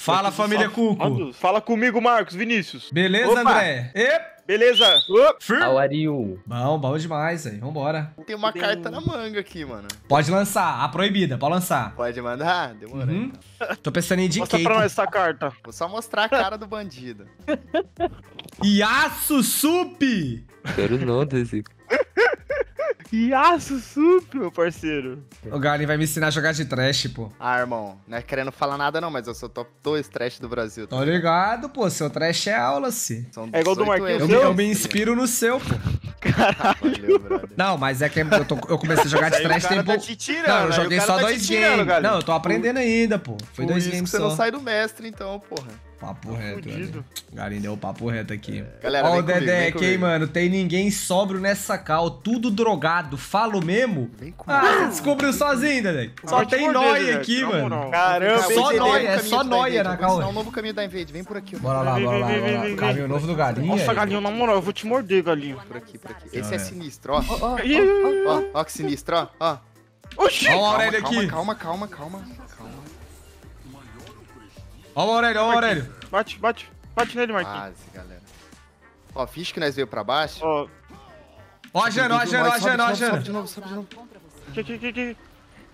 Fala, família Cuco. Fala comigo, Marcos Vinícius. Beleza, opa. André? E... Beleza. Auariu. Bom, bom demais, aí. Vambora. Tem uma carta na manga aqui, mano. Pode lançar. A proibida, pode lançar. Pode mandar? Demorei. Uhum. Então. Tô pensando em indicar. Mostra pra nós essa carta. Vou só mostrar a cara do bandido. Yasusupi! Quero não, Dezico. Yasusup, meu parceiro. O Garen vai me ensinar a jogar de Thresh, pô. Ah, irmão, não é querendo falar nada não, mas eu sou top 2 Thresh do Brasil. Tá ligado, pô, seu Thresh é aula, se. É igual do Marquinhos. Eu me inspiro no seu, pô. Caralho. Valeu, brother. Não, mas é que eu comecei a jogar de Thresh tem pouco. Não, eu joguei só 2 games. Não, eu tô aprendendo ainda, pô. Foi 2 games só. Você não sai do mestre, então, porra. Papo reto, Garen deu o papo reto aqui. Galera, ó o Dedeck, hein, mano. Tem ninguém sóbrio nessa cal. Tudo drogado. Falo mesmo? Vem comigo. Ah, você descobriu sozinho, Dedeck. Só tem nóia aqui, mano. Caramba. Só nóia, é só nóia na cal. Um novo caminho da invade. Vem por aqui. Bora lá, bora lá. Caminho novo do Galinho. Nossa, Galinho, na moral, eu vou te morder, Galinho. Por aqui, por aqui. Esse é sinistro, ó. Ó que sinistro, ó. Ó o Aurelio aqui. Calma, calma, calma. Ó o Aurelio, ó o Aurelio. Bate, bate. Bate nele, Marquinhos. Quase, galera. Ó, finge que nós veio pra baixo. Ó. Ó a Jana, ó a Jana, ó a Jana, ó a Jana. Sobe de novo, sobe de novo. Que.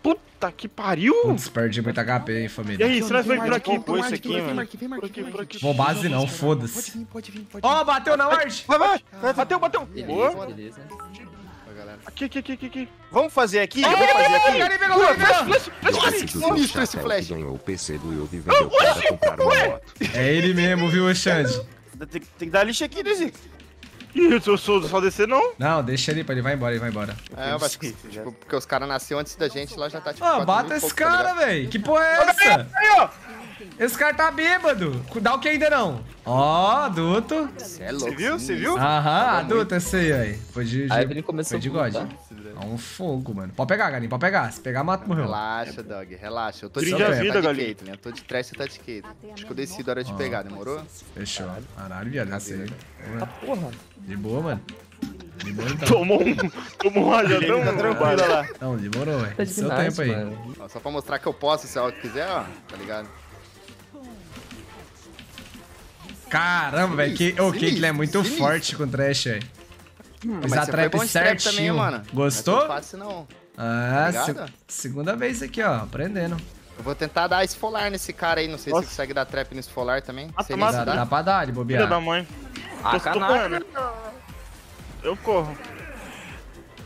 Puta que pariu. Putz, perdi muito HP, hein, família. E aí, se nós veio por aqui, pô, isso aqui, mano. Vou base não, foda-se. Ó, bateu na arte. Vai, vai. Bateu, bateu. Boa. Beleza. Aqui. Vamos fazer aqui? Vamos fazer aqui. Flash, sinistro esse flash. O PC do Yuvi vendeu para comprar uma moto. É ele mesmo, viu, Xande? Tem que dar lixo aqui, Desi. Ih, eu sou só descer, não? Não, deixa ele, ele vai embora, ele vai embora. É, eu acho que, tipo, porque os caras nasceram antes da gente, lá já tá, tipo... Ah, bata esse cara, velho. Que porra é essa? Esse cara tá bêbado. Dá o que ainda não? Ó, adulto. Você é louco. Você viu? Você viu? Aham, adulto, essa aí. Foi de God. É um fogo, mano. Pode pegar, Garim, pode pegar. Se pegar, mata, morreu. Relaxa, dog, relaxa. Eu tô de Caitlyn, eu tô de Thresh, você tá de Caitlyn. Acho que eu decido a hora de pegar, demorou? Fechou. Caralho, viado, essa aí. Porra. De boa, mano. Demorou, então. Tomou um rajadão, tá tranquilo lá. Não, demorou, velho. Seu tempo aí. Só pra mostrar que eu posso, se ela quiser, ó. Tá ligado? Caramba, velho, o Caitlyn é muito forte com o Thresh, velho. Fiz a trap certinho. Também, mano. Gostou? Não fácil, não. Ah, tá segunda vez aqui, ó, aprendendo. Eu vou tentar dar esfolar nesse cara aí, não sei se consegue dar trap no esfolar também. Mata. Dá pra dar, ele bobear. Filha da mãe. Ah, canalha. Eu corro.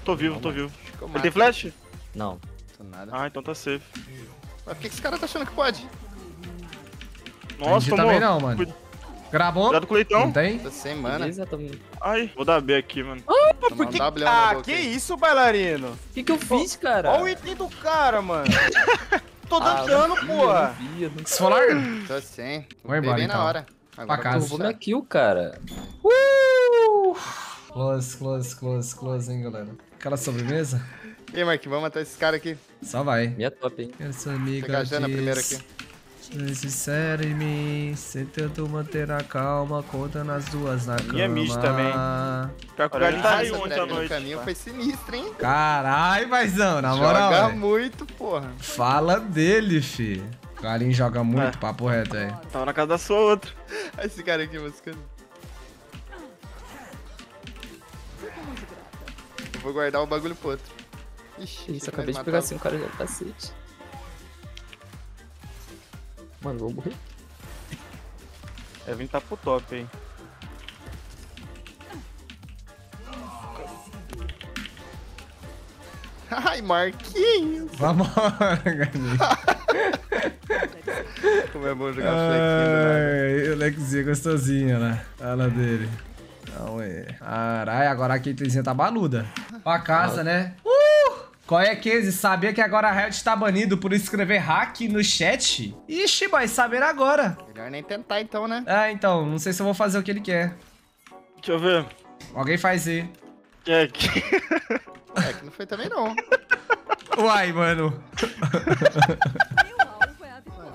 Tô vivo, tô vivo. Ele tem flash? Não. Tô nada. Ah, então tá safe. Mas por que esse cara tá achando que pode? Nossa, tomou. Também não, mano. Gravou? Cuidado com o leitão. Não tem? Tô sem mana. Ai, vou dar B aqui, mano. Ah, por que... Ah, que isso, bailarino? O que eu fiz, cara? Olha o item do cara, mano. Tô dando dano, porra. Esfolar? Tô sem. Vou embora, então. Na hora. Agora pra casa. Vou na kill, cara. Close, hein, galera. Aquela sobremesa. E aí, Marquinhos, vamos matar esses caras aqui. Só vai. Minha top, hein. Essa amiga diz... Vou pegar a Jana primeiro aqui. Sincero em mim, sem tanto manter a calma, conta nas duas na cama. E é misto também. Caiu ontem à noite. O caminho foi sinistro, hein? Caralho, paizão, na moral. Joga muito, porra. Fala dele, fi. O Garim joga muito, papo reto aí. Tava na casa da sua outra. Olha esse cara aqui, música. Eu vou guardar o bagulho pro outro. Ixi, isso, acabei de pegar assim, o cara já tá cacete. Mano, vou morrer. Evelyn tá pro top, hein. Ai, Marquinhos. Vamos, Garinho. Como é bom jogar flexindo, né? O Lexinho gostosinho, né? Olha dele. Não é. Caralho, agora a Caitlynzinha tá baluda. Pra casa, né? Qual é, Casey? Sabia que agora a Riot tá banido por escrever hack no chat? Ixi, mas saber agora. Melhor nem tentar então, né? Ah, então. Não sei se eu vou fazer o que ele quer. Deixa eu ver. Alguém faz aí. É que... É que não foi também não. Uai, mano.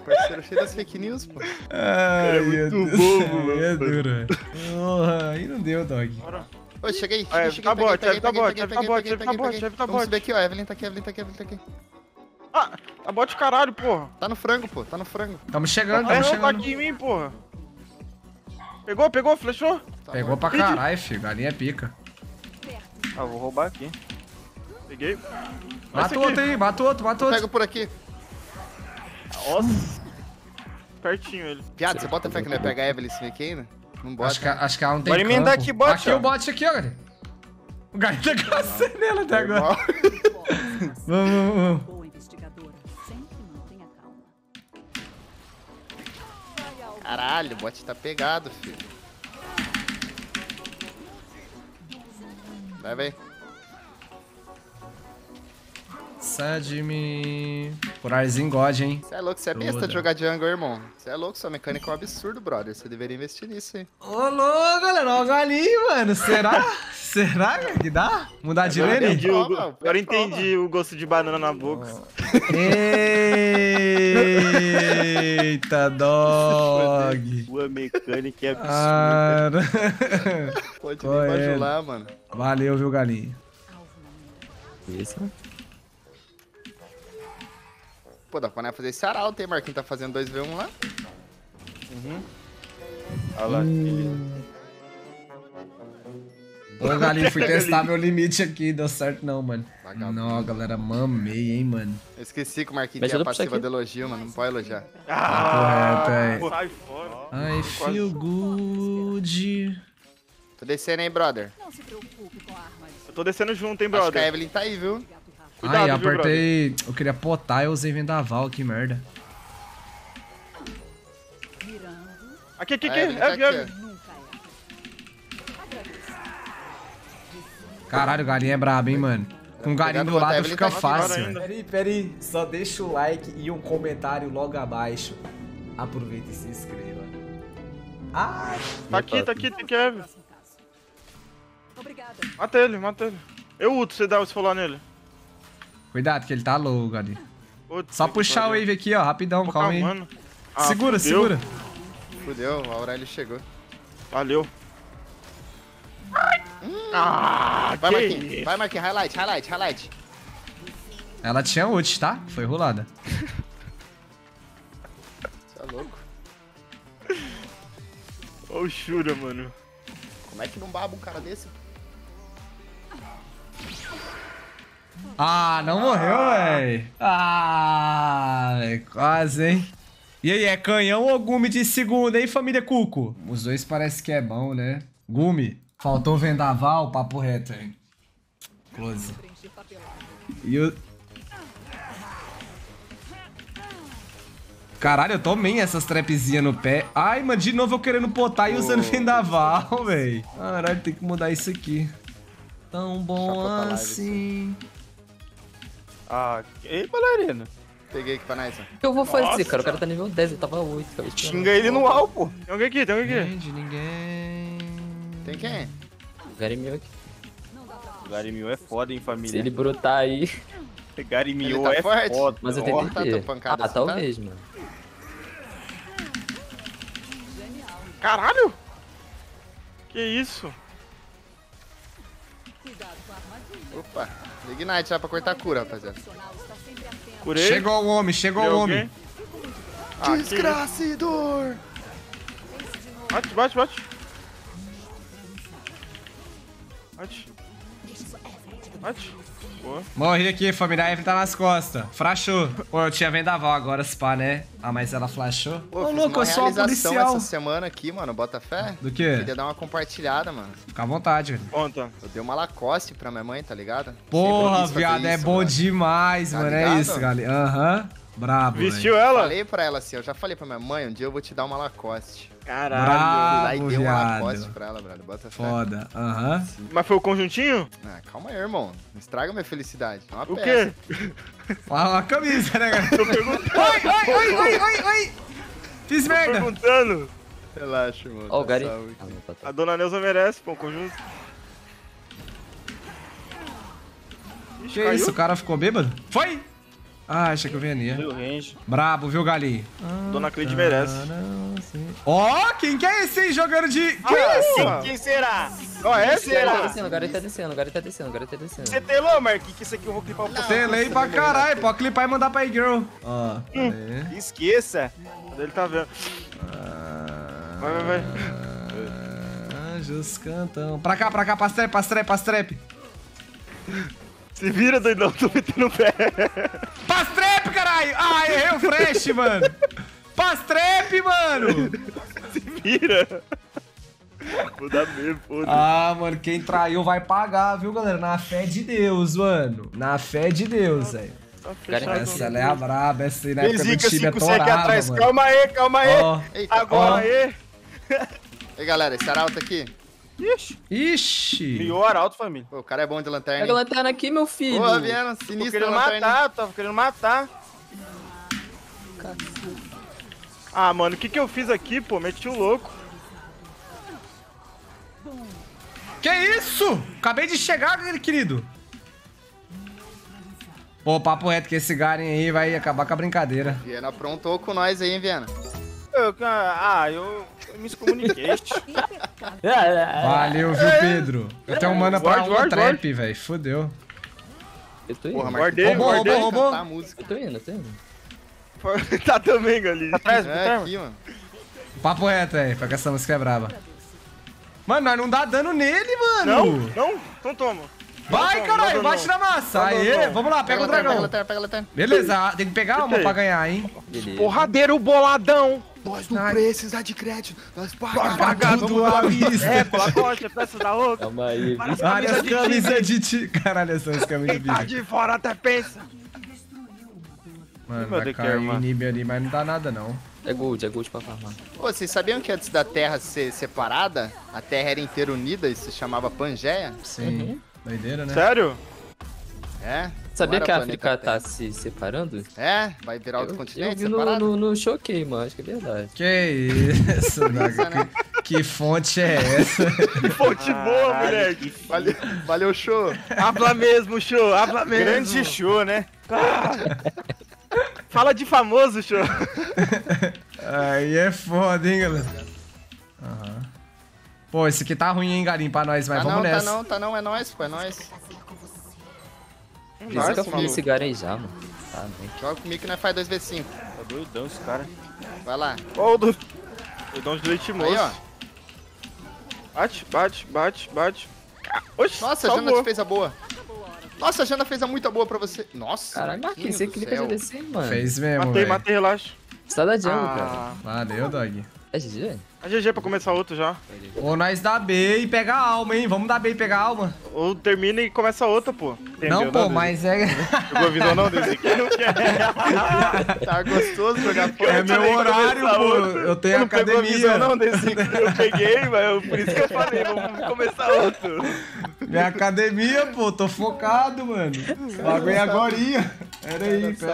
Parceiro cheio das fake news, pô. Ai, é muito bobo, mano. É duro. Porra, aí não deu, dog. Bora. Oi, cheguei. Tá bom, tá bom, tá bom. Vamos subir aqui, ó. Evelyn tá aqui, Evelyn tá aqui. Ah, a bot caralho, porra. Tá no frango, pô. Tá no frango. Tamo chegando, tamo chegando. Tá aqui em mim, porra. Pegou, pegou, flechou? Tá pegou bom pra caralho, filho. Galinha é pica. Ah, vou roubar aqui. Peguei. Mata outro aí, mata outro, mata outro. Pega por aqui. Nossa. Pertinho ele. Piada, você bota fé que não ia pegar a Evelyn aqui ainda? Não bota. Acho que ela não tem campo. Bora emendar aqui, bot. Aqui o bot aqui, ó, galera. O Garen tá caçando ela até agora. Vamos. Caralho, o bot tá pegado, filho. Vai, vai. Sai de mim. Por arzinho God, hein? Você é louco, você é besta de jogar jungle, irmão. Você é louco, sua mecânica é um absurdo, brother. Você deveria investir nisso, hein? Ô, louco, galera. Olha o galinho, mano. Será? Será que dá? Mudar de lane? Agora entendi o gosto de banana na boca. Eita, dog. Sua mecânica é absurda. Pode nem bajular, mano. Valeu, viu, galinho? Isso, mano. Pô, dá pra fazer esse arauto, hein, Marquinhos? Tá fazendo 2v1 lá. Uhum. Olha lá, Ô, galinho, fui testar meu limite aqui, deu certo não, mano. Não, galera, mamei, hein, mano. Eu esqueci que o Marquinhos tinha a passiva de elogio, mano. Não pode elogiar. Ah, correto, é. Sai fora. I feel good. Tô descendo, hein, brother. Não se preocupe com armas. Eu tô descendo junto, hein, brother. Acho que a Evelyn tá aí, viu? Cuidado, ai, apertei. Viu, eu queria potar e eu usei vendaval, que merda. Aqui, aqui, aqui. Caralho, o galinho é brabo, hein, mano. Com o galinho do lado fica fácil. Peraí, peraí. Só deixa o like e um comentário logo abaixo. Aproveita e se inscreva. Ah! Tá aqui, tem Kevin. Mata ele, mata ele. Eu uto, você dá o celular nele. Cuidado que ele tá louco ali. Só puxar o wave aqui, ó, rapidão, calma aí. Segura, segura. Fudeu, o Aurelio chegou. Valeu. Ah, vai, Marquinhos. Vai, Marquinhos. Highlight, highlight, highlight. Ela tinha ult, tá? Foi rolada. Você é louco. Olha o Shura, mano. Como é que não baba um cara desse? Ah, não morreu, véi. Ah, véi, quase, hein? E aí, é canhão ou Gumi de segunda, hein, família Cuco? Os dois parece que é bom, né? Gumi, faltou vendaval, papo reto, hein? Close. E o... Caralho, eu tomei essas trapzinhas no pé. Ai, mano, de novo eu querendo potar e usando vendaval, véi. Caralho, tem que mudar isso aqui. Tão bom assim... Ah, ei, bailarina. Peguei aqui pra nós. O que eu vou fazer, cara? O cara tá nível 10, ele tava 8. Cara. Xinga ele no alvo, pô. Tem alguém aqui, tem alguém aqui. Não tem ninguém. Tem quem? O Garimio aqui. O Garimio é foda, hein, família. Se ele brotar aí. O Garimio tá é forte. Foda. Mas eu tentei ah, assim, talvez, tá? Mano. Caralho! Que isso? Opa, Ignite já pra cortar a cura, rapaziada. Curei. Chegou o homem, chegou o homem. Desgraçador! Bate, bate, bate. Bate. Bate. Boa. Morri aqui, família. A Evelyn tá nas costas. Flashou. Pô, eu tinha vendaval agora, se pá, né? Ah, mas ela flashou. Ô, louco, eu sou a policial. Essa semana aqui, mano, bota fé. Do quê? Queria dar uma compartilhada, mano. Fica à vontade, velho. Conta. Eu dei uma Lacoste pra minha mãe, tá ligado? Porra, viado, é bom demais, mano. É isso, galera. Aham. Brabo, vestiu ela? Eu falei pra ela assim, eu já falei pra minha mãe, um dia eu vou te dar uma Lacoste. Caralho, aí deu uma Lacoste pra ela, brother. Bota fé. Foda, aham. Mas foi o conjuntinho? Ah, calma aí, irmão. Não estraga minha felicidade. É uma peça. O quê? Uma camisa, né, galera? Tô perguntando. Oi. Fiz merda. Tô perguntando. Relaxa, irmão. Ó, o Gary. A dona Neuza merece, pô, o conjunto. Ixi, que isso, o cara ficou bêbado? Foi! Ah, achei que eu venia. Brabo, viu, Gali? Ah, Dona Cleide merece. Ó, quem que é esse jogando de... Quem será? Qual é esse? O Garen tá descendo, o Garen tá descendo, o Garen tá descendo. Você telou, Marquinhos, que isso aqui eu vou clipar um pouco. Telei pra caralho, pode clipar e mandar pra E-Girl. Ó, esqueça. Ele tá vendo. Vai. Anjos cantam. Pra cá, pastrep, pastrep, pastrep. Se vira, doidão, tô metendo o pé. Pastrep, caralho! Ah, errei o Thresh, mano. Pastrep, mano! Se vira. Vou dar mesmo, foda-se. Ah, mano, quem traiu vai pagar, viu, galera? Na fé de Deus, mano. Na fé de Deus, velho. Essa ela é a braba, essa aí na época do time é torada, mano. Calma aí, calma aí. Oh. Eita, agora aí. Ei, galera, esse arauto aqui. Ixi! Criou o arauto, família. Pô, o cara é bom de lanterna. Pega a lanterna aqui, meu filho. Pô, Viana, sinistro. Tava querendo matar. Ah, mano, o que eu fiz aqui, pô? Meti o louco. Que isso? Acabei de chegar, querido. Pô, papo reto que esse Garen aí vai acabar com a brincadeira. Viana aprontou com nós aí, hein, Viana? Eu me descomuniquei. Valeu, viu, Pedro? Eu tenho um mana pra um trap, velho. Fodeu. Eu tô indo. Porra, roubou. Eu tô indo. Tá também, Galinho. Tá atrás, aqui, mano. Papo reto aí, pra que essa música é braba. Mano, nós não dá dano nele, mano. Não? Então toma. Vai, caralho, bate na massa. Aê, vamos lá, pega o dragão. Beleza, tem que pegar uma pra ganhar, hein? Porradeiro boladão. Nós não precisamos de crédito, nós pagamos tudo à vista. É, pela coxa, peça da outra. Calma aí, várias camisas de ti. Caralho, essas camisas de bicho. Tá de fora até pensa. Mano, vai cair o inib ali, mas não dá nada, não. É gold pra farmar. Ô, vocês sabiam que antes da Terra ser separada, a Terra era inteira unida e se chamava Pangeia? Sim. Uhum. Doideira, né? Sério? É. Sabia que a África tá se separando? É, vai virar outro continente separado? Eu não choquei, mano, acho que é verdade. Que isso, Naga. Né? Que fonte é essa? Que fonte boa, moleque. Valeu, show. Habla mesmo, show. Habla mesmo. Grande show, né? Fala de famoso, show. Aí é foda, hein, galera? Aham. Pô, esse aqui tá ruim, hein, Garim, pra nós, mas vamos nessa. Tá não, é nóis, pô, é nóis. Nossa, eu fui esse Garen já, mano. Tá, joga comigo que nós faz 2v5. Tá doidão esse cara. Vai lá. Ó, doidão de leite moço. Aí, ó. Bate. Oxi, nossa, a Jana te fez a boa. Nossa, a Jana fez a muita boa pra você. Nossa, caralho, Marquinhos, você queria fazer descer, mano. Fez mesmo, Matei, relaxa. Você tá da jungle, cara. Valeu, dog. É GG? É GG pra começar outro já. Ou nós dá B e pega a alma, hein? Vamos dar B e pegar a alma. Ou termina e começa outra, pô. Entendeu? Não, pô, mas é... Jogou visão não desse aqui? Não quer. Tá gostoso jogar pô. É meu horário, pô. Eu tenho academia. Não pegou visão não desse aqui. Eu peguei, mas por isso que eu falei. Vamos começar outro. Minha academia, pô. Tô focado, mano. Paguei agorinha. Pera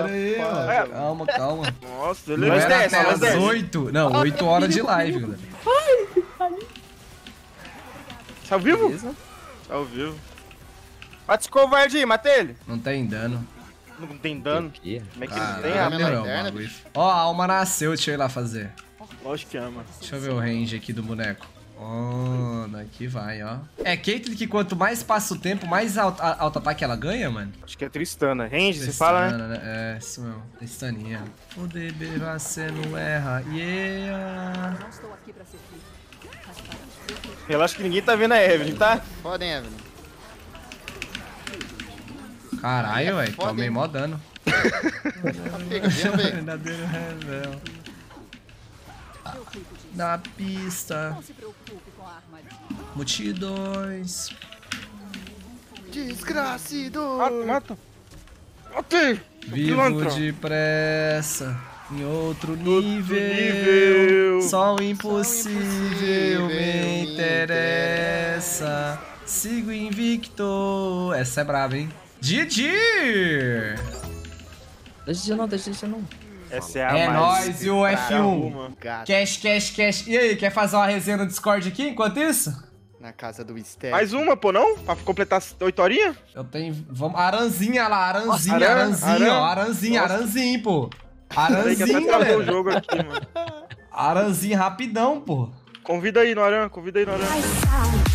aí, mano. Calma. Nossa, ele é até 8. Não, 8 horas de live, galera. Tá ao vivo? Beleza. Tá ao vivo. Bate esse covarde aí, mata ele. Não tem dano. Não tem dano? Como é que ele tem arma na interna, bicho? Ó, a alma nasceu, deixa eu ir lá fazer. Lógico que ama. Deixa eu ver o range aqui do boneco. Oh, daqui vai, ó. É Caitlyn que quanto mais passa o tempo, mais alto ataque ela ganha, mano? Acho que é Tristana. Range, você fala, né? É, isso mesmo. Tristaninha. O DB você não erra. Yeah! Não estou aqui pra ser filho. Relaxa que ninguém tá vendo a Evelyn, tá? Foda, hein, Evelyn. Caralho, velho. Tomei mó dano. Verdadeiro revel. Na pista. Não se preocupe com a armadilha. Multidões. Desgracido. Matei. Vivo depressa. Em outro nível. Só o impossível me interessa. Sigo invicto. Essa é brava, hein? Didier. Deixa não. Essa é a nóis e o F1. Cash. E aí, quer fazer uma resenha no Discord aqui enquanto isso? na casa do Esther. Mais uma, pô, não? Pra completar as 8 horinhas? Eu tenho... Vamos... Aranzinha lá, Aranzinha, nossa, Aranzinha, ó. Aranzinha, nossa. Aranzinha, pô. Aranzinha, galera. O jogo aqui, mano. Aranzinha rapidão, pô. Convida aí, Noran, convida aí, Noran.